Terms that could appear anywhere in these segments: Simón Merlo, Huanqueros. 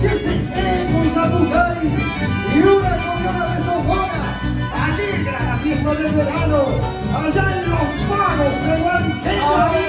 si sentimos a Bucay y una corona de sofona alegra la fiesta del verano allá en los pagos de Huanqueros.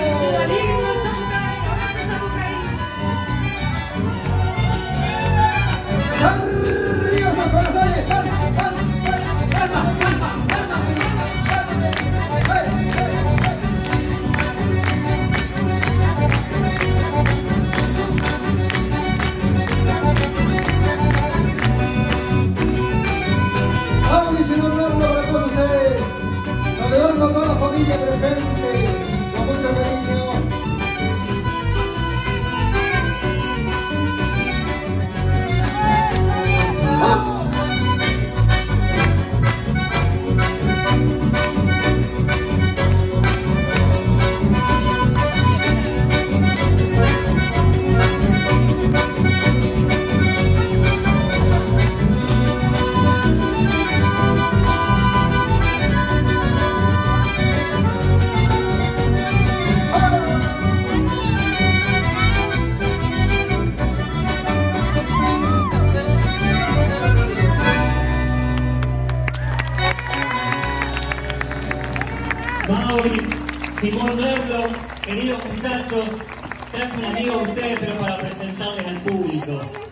Simón Merlo, queridos muchachos, traje un amigo a ustedes, pero para presentarles al público.